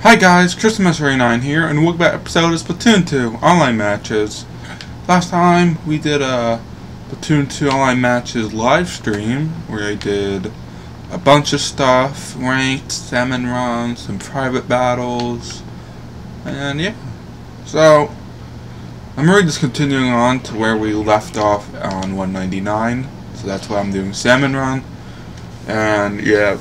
Hi guys, ChrisMS39 here, and welcome back to episode of Splatoon 2 online matches. Last time we did a Splatoon 2 online matches live stream where I did a bunch of stuff, ranked, Salmon Run, some private battles, and yeah. So I'm really just continuing on to where we left off on 199, so that's why I'm doing Salmon Run, and yeah.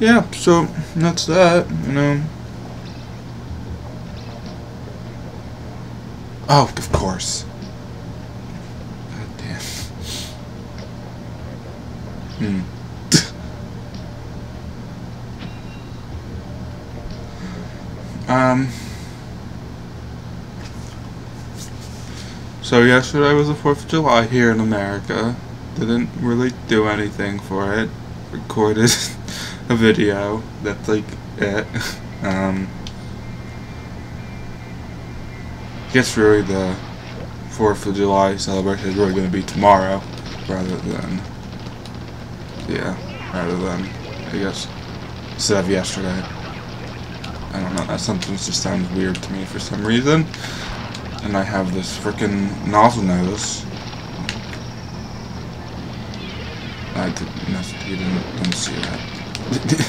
Yeah, so that's that, you know. Oh, of course. God damn. So yesterday was the 4th of July here in America. Didn't really do anything for it. Recorded a video, that's like it. I guess really the 4th of July celebration is really going to be tomorrow rather than I guess instead of yesterday. I don't know, that sentence just sounds weird to me for some reason, and I have this frickin' nozzle notice. I didn't, you didn't see that. Okay. All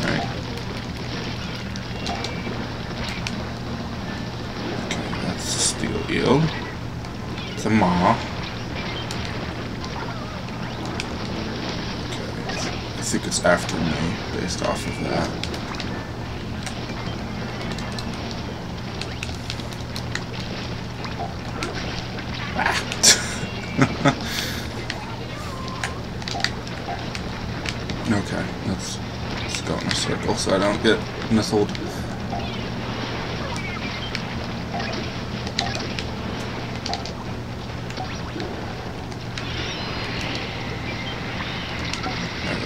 right. Okay, that's the steel eel. It's a maw. I think it's after me, based off of that. Okay, let's go in a circle so I don't get missled.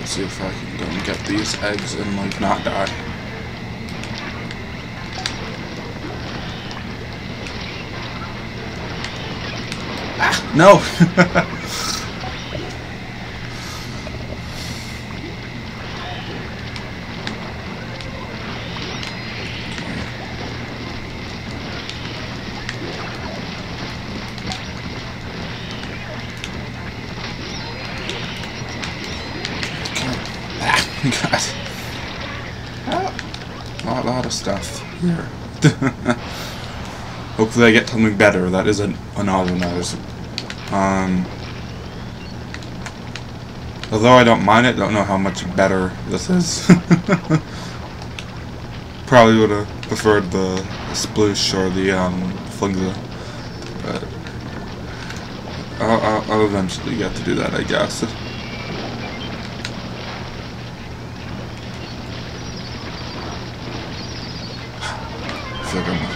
See if I can go and get these eggs and like not die. Ah, no. God. A lot of stuff here. Hopefully I get something better. That isn't an novel notice. Although I don't mind it, don't know how much better this is. Probably would have preferred the Sploosh or the Flingza. But I'll eventually get to do that, I guess.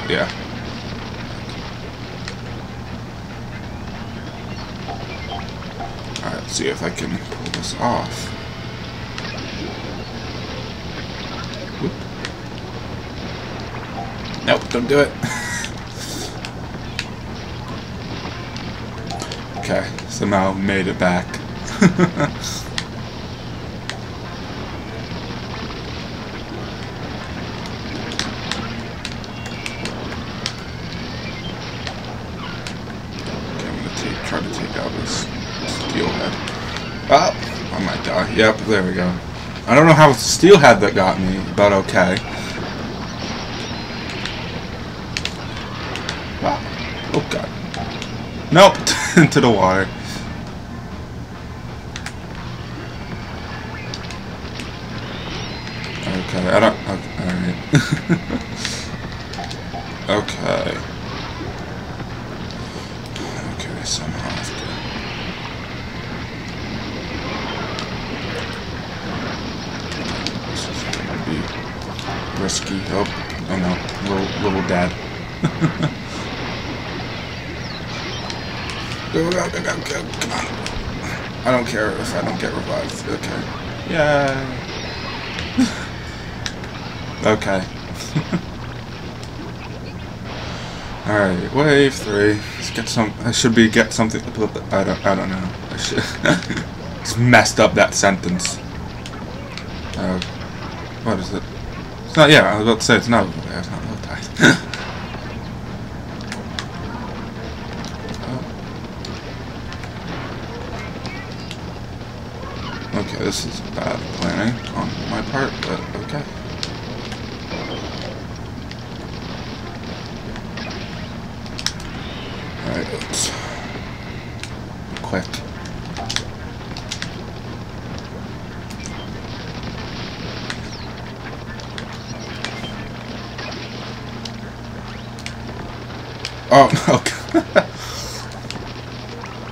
Yeah. Alright, let's see if I can pull this off. Whoop. Nope, don't do it. Okay, somehow made it back. Oh, I might die. Yep, there we go. I don't know how it's the steelhead that got me, but okay. Wow. Oh god. Nope, into the water. Okay, I don't. Okay, alright. Okay. Okay, somehow I have to. Risky. Oh, oh no, little dad. Go, come on. I don't care if I don't get revived. Okay. Yeah. Okay. Alright, wave 3. Let's get some. I should be get something. I don't know. I should. It's messed up that sentence. What is it? It's not. Yeah, I was about to say it's not. It's not low tide. Okay, this is bad planning on my part, but okay. Alright, let's be quick. Oh, okay.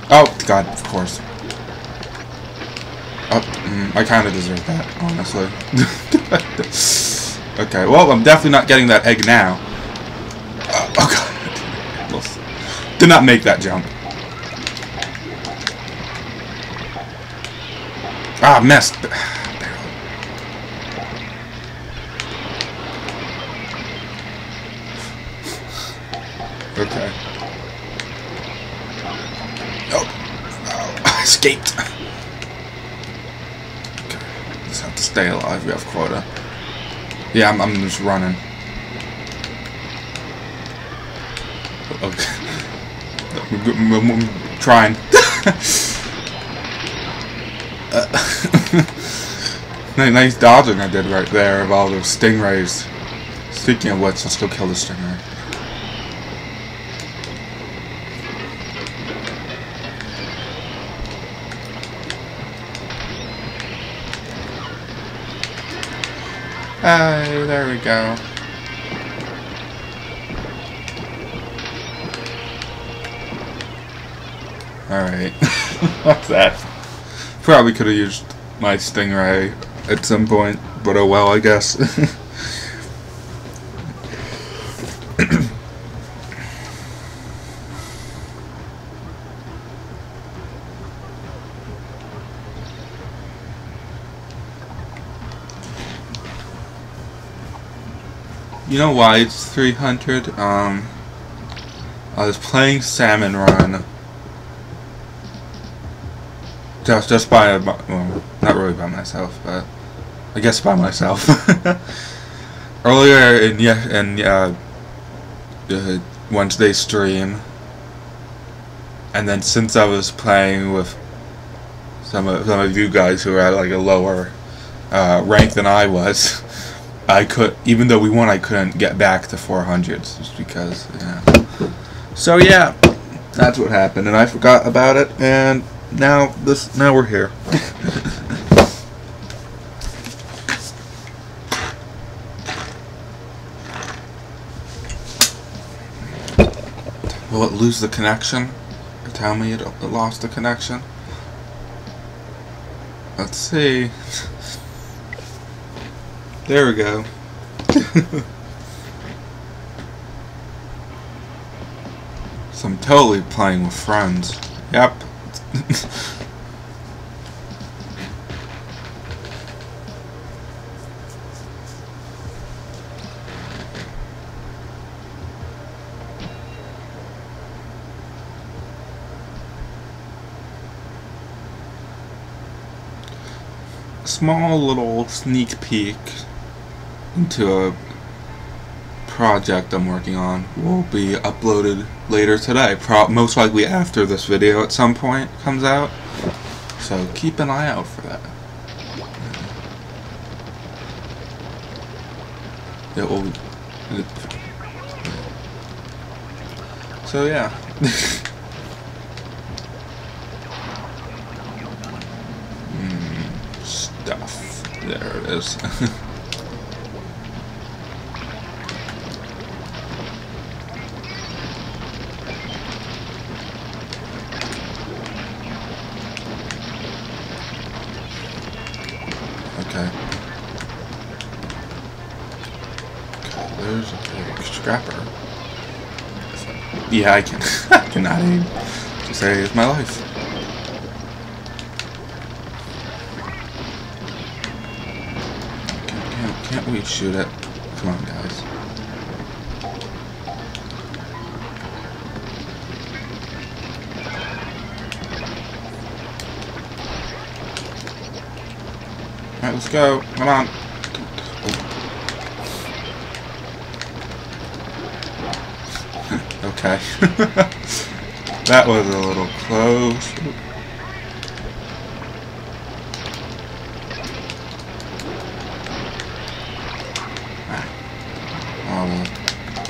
Oh, God, of course. I kind of deserve that, honestly. Okay, well, I'm definitely not getting that egg now. Oh, God. Did not make that jump. Ah, missed. Okay. Oh, I escaped. Have to stay alive, we have quota. Yeah, I'm just running. Okay. I'm trying. Nice dodging I did right there of all those stingrays. Speaking of which, let's go kill the stingray. Hey, there we go. Alright. What's that? Probably could have used my stingray at some point, but oh well, I guess. You know why it's 300? I was playing Salmon Run. Just by, well, not really by myself, but I guess by myself. Earlier in Wednesday stream, and then since I was playing with some of you guys who were at like a lower rank than I was. I could, even though we won, I couldn't get back to 400s, just because, yeah. So yeah, that's what happened, and I forgot about it, and now we're here. Will it lose the connection? Or tell me it lost the connection? Let's see. There we go. So I'm totally playing with friends. Yep. Small little sneak peek into a project I'm working on will be uploaded later today, most likely after this video at some point comes out, so keep an eye out for that. It will be, so yeah. Stuff, there it is. There's a big scrapper. Yeah, I can. I cannot aim. Just saved my life. Can't we shoot it? Come on, guys. Alright, let's go. Come on. Okay. That was a little close. Alright.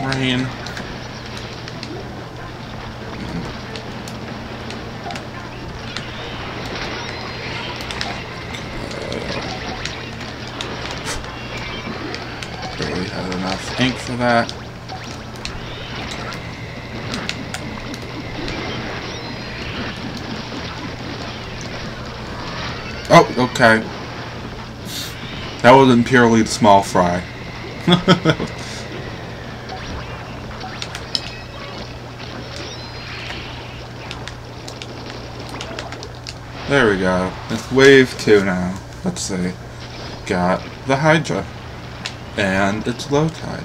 Rain. Barely had enough ink for that. Oh, okay. That wasn't purely the small fry. There we go. It's wave 2 now. Let's see. Got the Hydra. And it's low tide.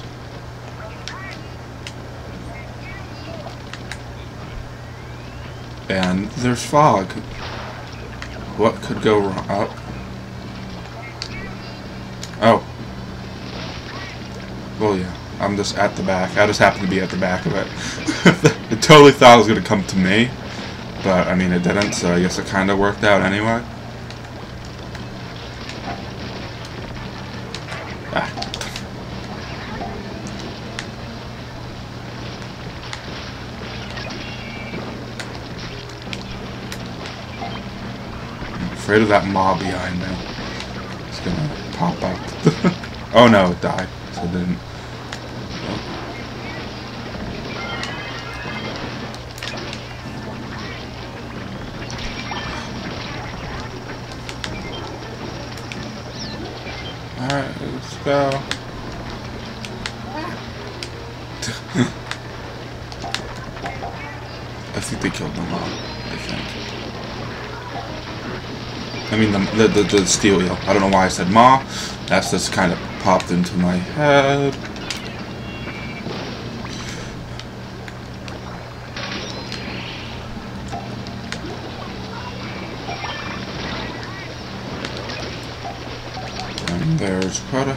And there's fog. What could go wrong? Oh. Well, yeah. I'm just at the back. I just happen to be at the back of it. I totally thought it was going to come to me. But, I mean, it didn't, so I guess it kind of worked out anyway. I'm afraid of that mob behind me. It's gonna pop up. Oh no, it died. So it didn't. Oh. Alright, let's go. I think they killed the mob. I think. I mean the steel wheel. I don't know why I said ma. That's just kind of popped into my head. And there's Prada.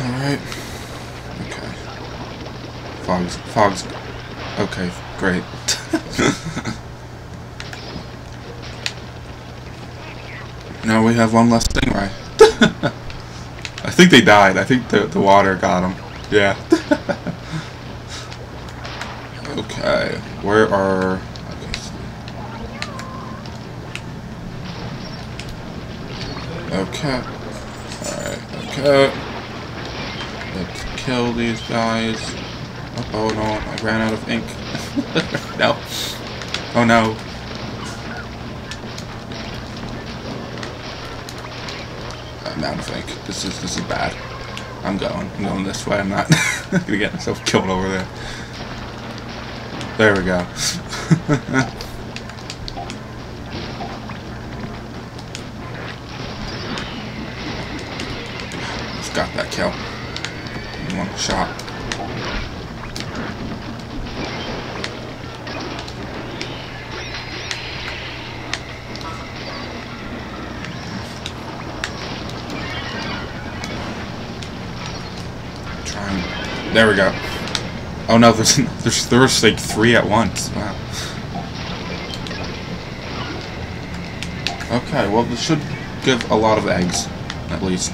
Alright. Okay. Fog's. Okay, great. Now we have one less Stingray. I think they died. I think the water got them. Yeah. Okay. Where are. Okay. Alright, okay. Let's kill these guys. Oh no, I ran out of ink. No. Oh no. I'm out of ink. This is bad. I'm going this way, I'm not gonna get myself killed over there. There we go. Just got that kill. One shot. Trying. There we go. Oh no, there's like 3 at once. Wow. Okay, well this should give a lot of eggs, at least.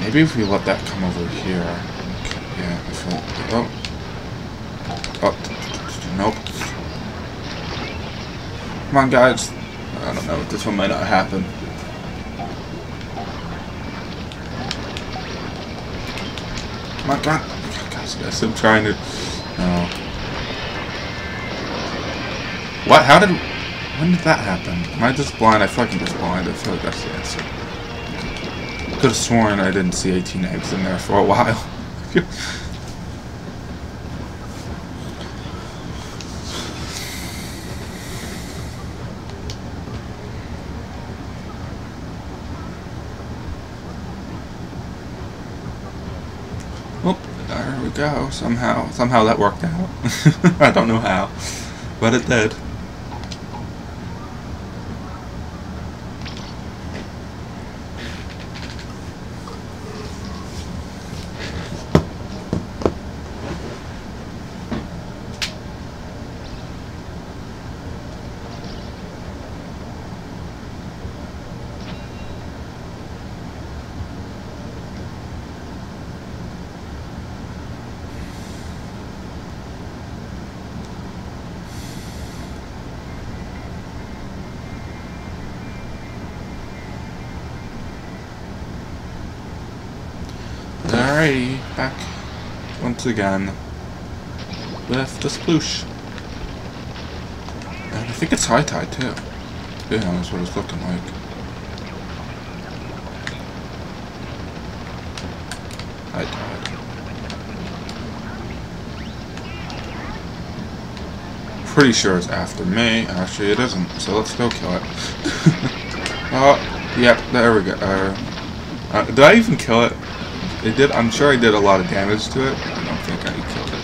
Maybe if we let that come over here. Okay, yeah, I feel like. Oh. Nope. Come on, guys. I don't know. This one might not happen. Come on, God. Guys, I'm trying to... No. What? How did... When did that happen? Am I just blind? I feel like I'm just blind. I feel like that's the answer. Could have sworn I didn't see 18 eggs in there for a while. Well, there we go. Somehow that worked out. I don't know how, but it did. Alrighty, back once again with the sploosh. And I think it's high tide too. Yeah, that's what it's looking like. High tide. Pretty sure it's after me. Actually, it isn't, so let's go kill it. Oh, yep, there we go. Did I even kill it? It did. I'm sure I did a lot of damage to it. I don't think I killed it.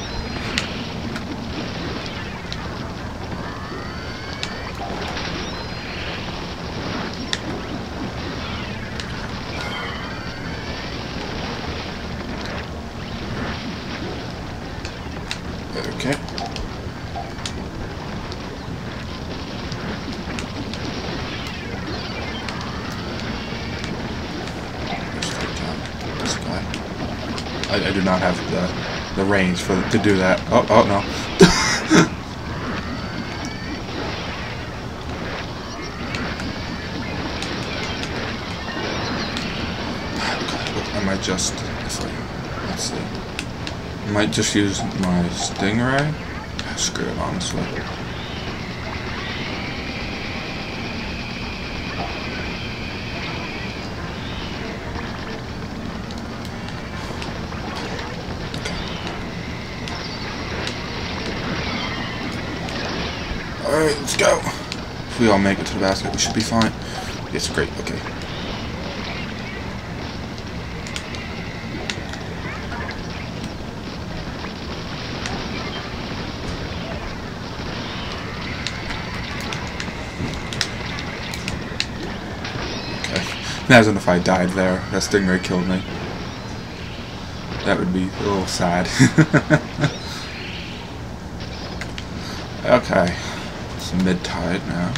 Okay. I do not have the range for to do that. Oh, oh no. I might just let's see. I might just use my Stingray. Oh, screw it, honestly. Alright, let's go. If we all make it to the basket, we should be fine. It's great, okay. Okay. Imagine if I died there. That stingray killed me. That would be a little sad. Okay. It's mid-tide now.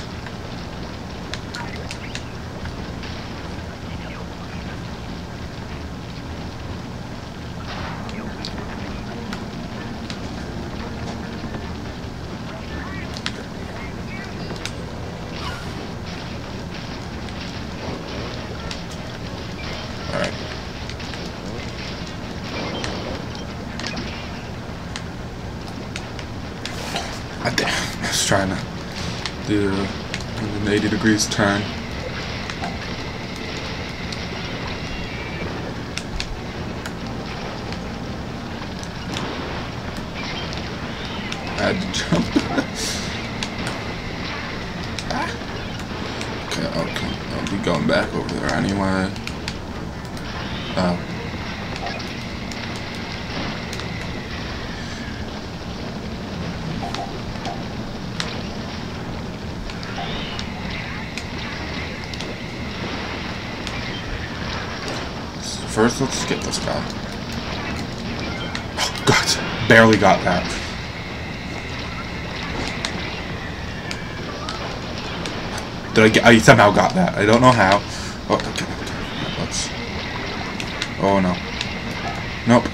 I was trying to do a 180 degrees turn. I had to jump. Okay, I'll be going back over there anyway. First, let's skip this guy. Oh, God. Barely got that. Did I get... I somehow got that. I don't know how. Oh, okay. Let's... Oh, no. Nope.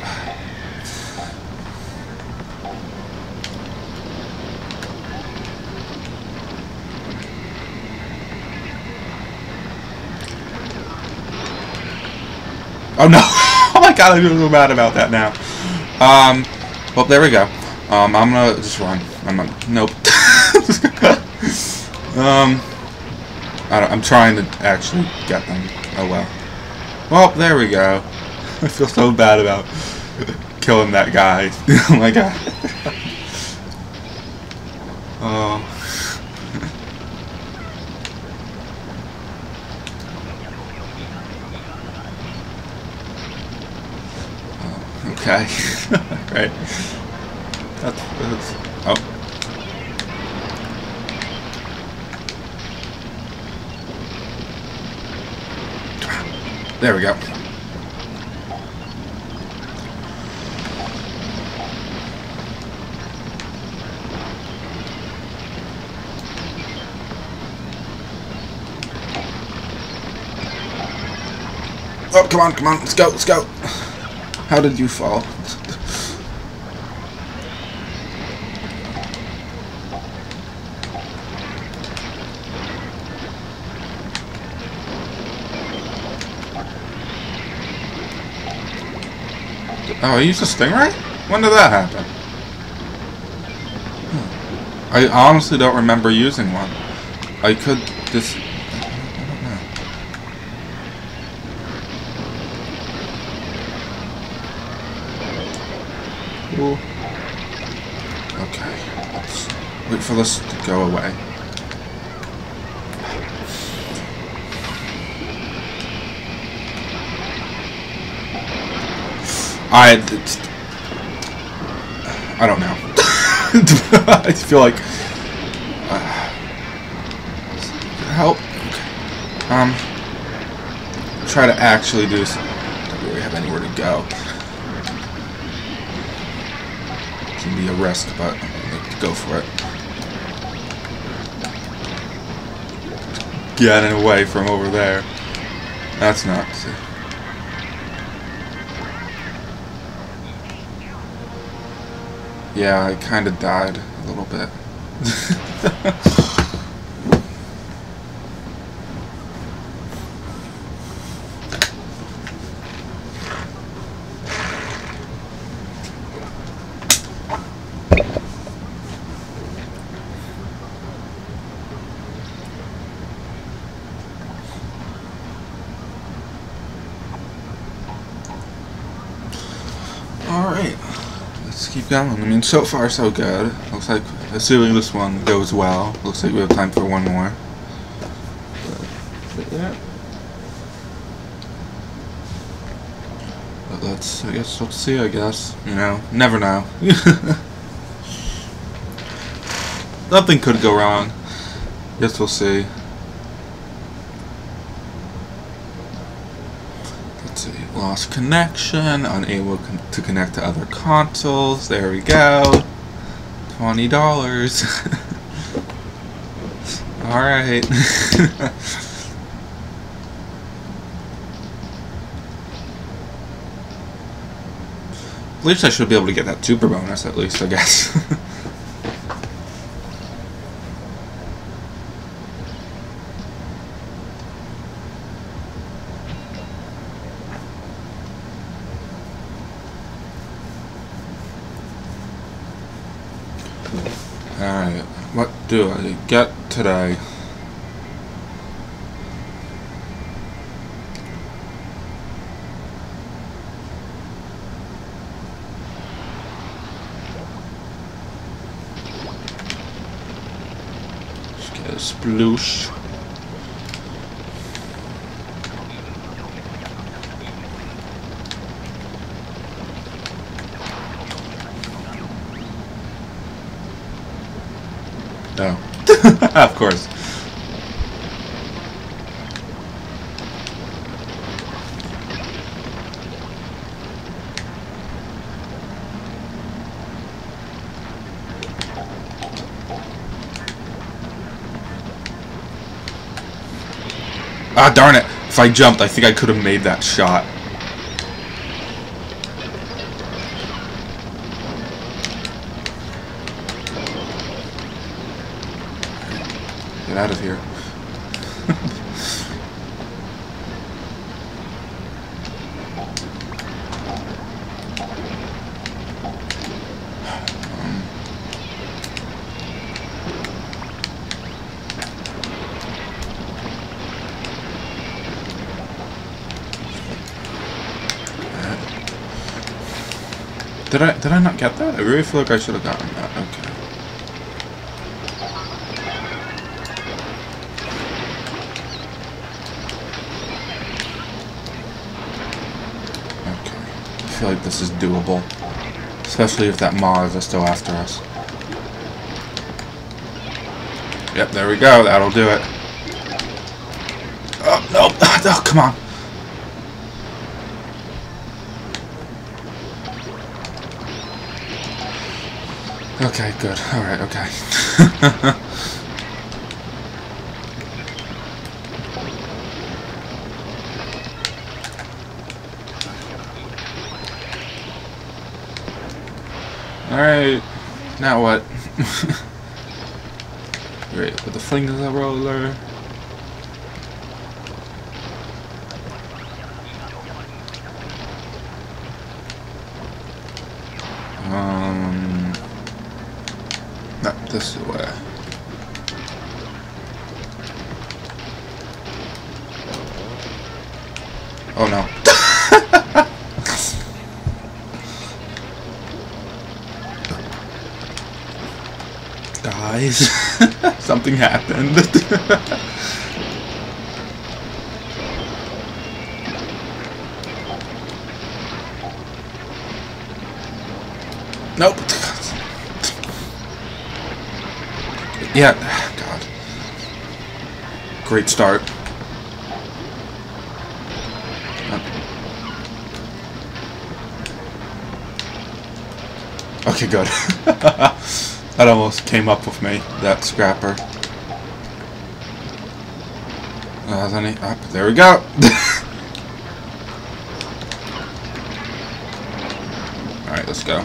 Oh no! Oh my god, I'm so mad about that now. Well, there we go. I'm gonna just run. Nope. I'm trying to actually get them. Oh well. Well, there we go. I feel so bad about killing that guy. Oh my god. Oh. Okay. Great. That's... Oh. There we go. Oh, come on, come on. Let's go, let's go. How did you fall? Oh, I used a Stingray? When did that happen? Hmm. I honestly don't remember using one. I could just... I don't know. Ooh. Okay. Let's wait for this to go away. I don't know. I feel like help. Okay. Try to actually do this. Don't really have anywhere to go. It can be a risk, but I'm gonna go for it. Getting away from over there. That's not. See. Yeah, I kind of died a little bit. All right. Let's keep going. I mean, so far so good. Looks like, assuming this one goes well, looks like we have time for one more. But let's, I guess, let's see, I guess. You know, never know. Nothing could go wrong. Guess we'll see. Lost connection, unable to connect to other consoles. There we go. $20. Alright. At least I should be able to get that super bonus, at least, I guess. Alright, what do I get today? Let's get a Sploosh. No. Of course. Ah, darn it. If I jumped, I think I could have made that shot. Out of here. Did I not get that? I really feel like I should have gotten that. Okay. Okay. I feel like this is doable. Especially if that Mars is still after us. Yep, there we go. That'll do it. Oh, nope. Oh, come on. Okay, good. Alright, okay. Alright, now what? Great, right, with the Flingza Roller. This is where. Oh no. Guys, something happened. Nope. Yeah, God. Great start. Okay, good. That almost came up with me, that scrapper. Then he, up. There we go. Alright, let's go.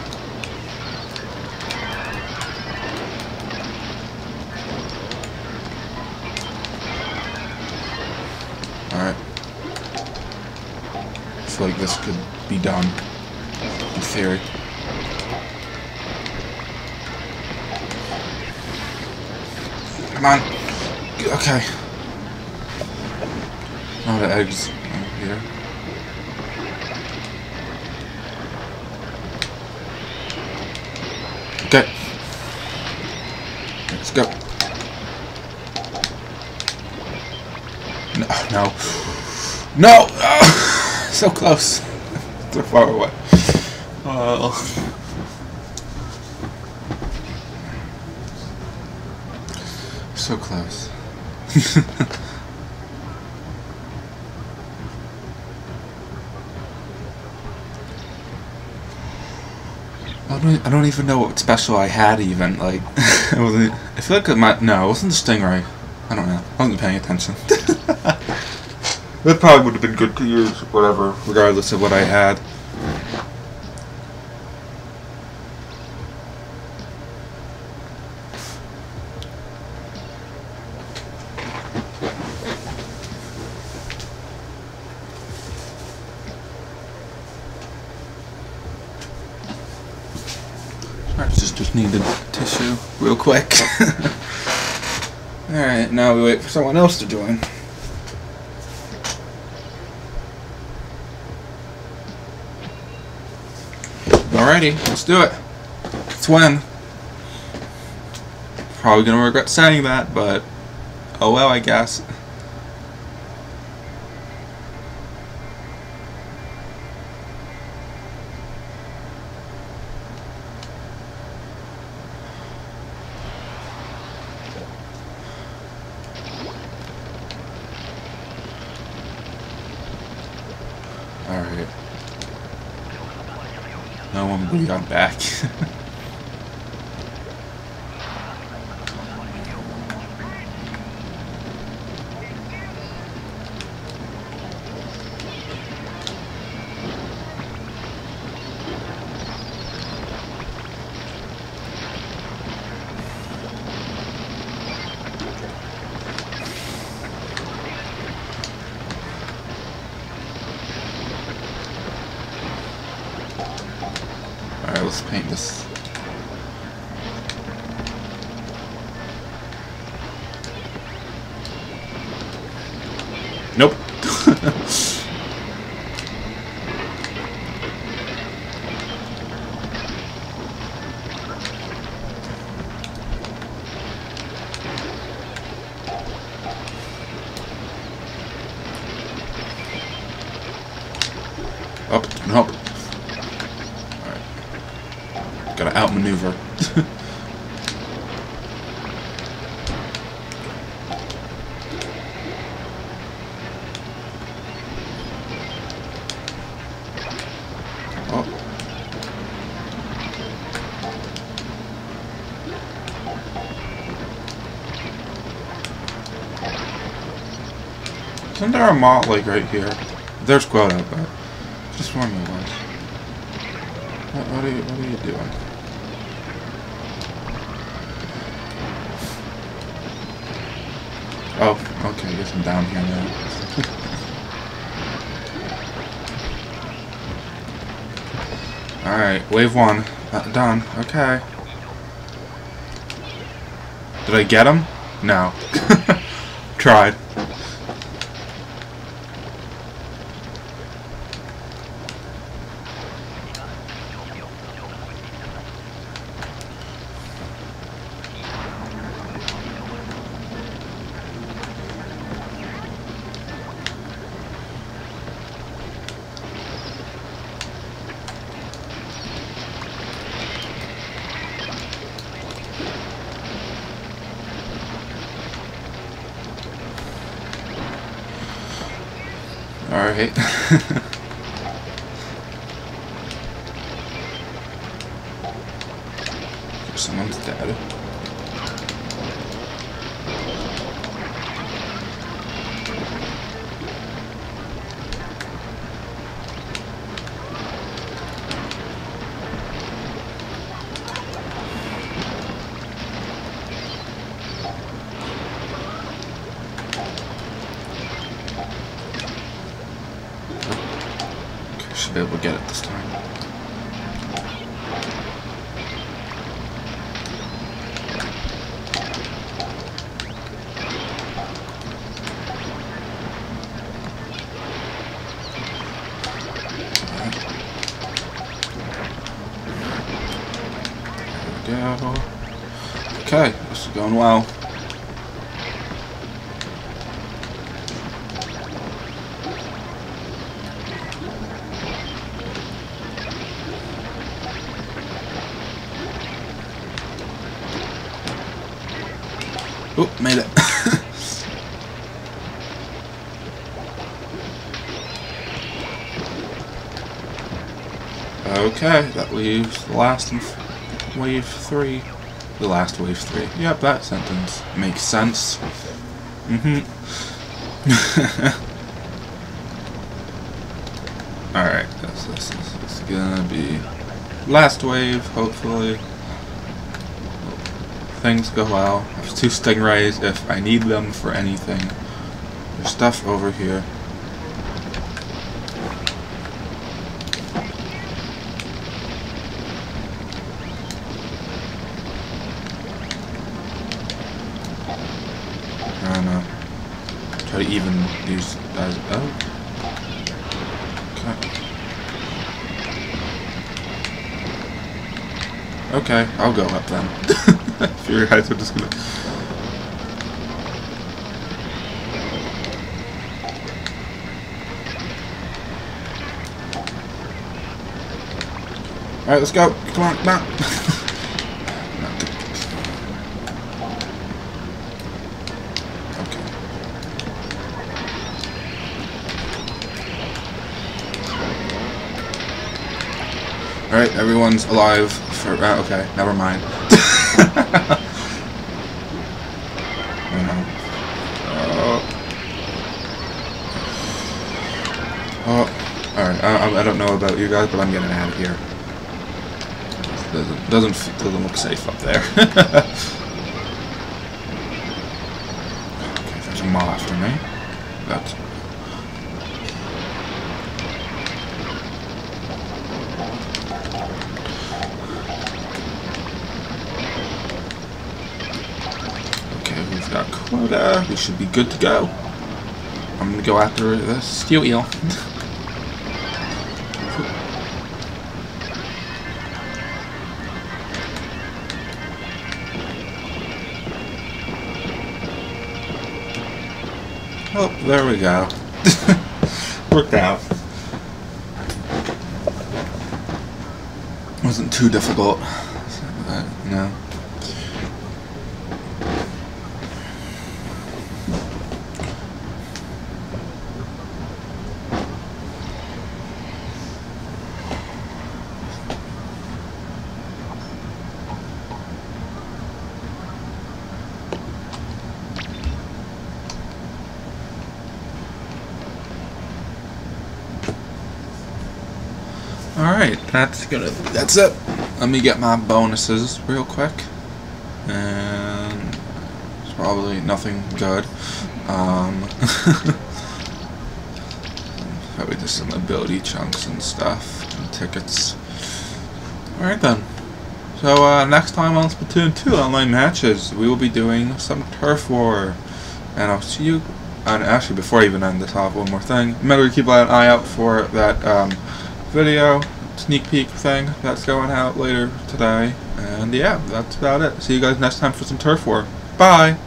Like this could be done in theory. Come on. Okay. Oh, the eggs over here. Okay. Let's go. No. No. No! Oh. So close. So far away. So close. I don't even know what special I had even, like. I wasn't, I feel like it might, no, it wasn't the Stingray. I don't know. I wasn't paying attention. That probably would have been good to use, whatever, regardless of what I had. I just needed tissue real quick. Alright, now we wait for someone else to join. Alrighty, let's do it. It's when. Probably gonna regret saying that, but oh well, I guess. Alright. No one bleed on back. Let's paint this. Nope. maneuver. Isn't there a Mott Lake right here? There's Quail out there. Just wondering what are you doing? Oh, okay, I guess I'm down here now. Alright, wave one. Done. Okay. Did I get him? No. Tried. Alright. Someone's dead. Be able to get it this time. There we go. Okay, this is going well. Oh, made it. Okay, that leaves the last wave three. The last wave three. Yep, that sentence makes sense. Alright, this is gonna be last wave, hopefully. Things go well. There's two Stingrays if I need them for anything. There's stuff over here. I don't know. Try to even these guys out. Okay, I'll go up then. If you guys are just gonna... Alright, let's go. Come on, come on. Okay. Alright, everyone's alive. Okay, never mind. Oh, alright, I don't know about you guys, but I'm getting out of here. Doesn't look safe up there. Okay, there's a mob after me. That's... got quota. We should be good to go. I'm gonna go after the steel eel. Oh, there we go. Worked out. Wasn't too difficult. Alright, that's it. Let me get my bonuses real quick. And it's probably nothing good. Probably just some ability chunks and stuff and tickets. Alright then. So next time on Splatoon 2 online matches, we will be doing some turf war. And I'll see you. And actually, before I even end this, I'll have one more thing. Remember to keep an eye out for that video sneak peek thing that's going out later today. And yeah, that's about it. See you guys next time for some turf war. Bye!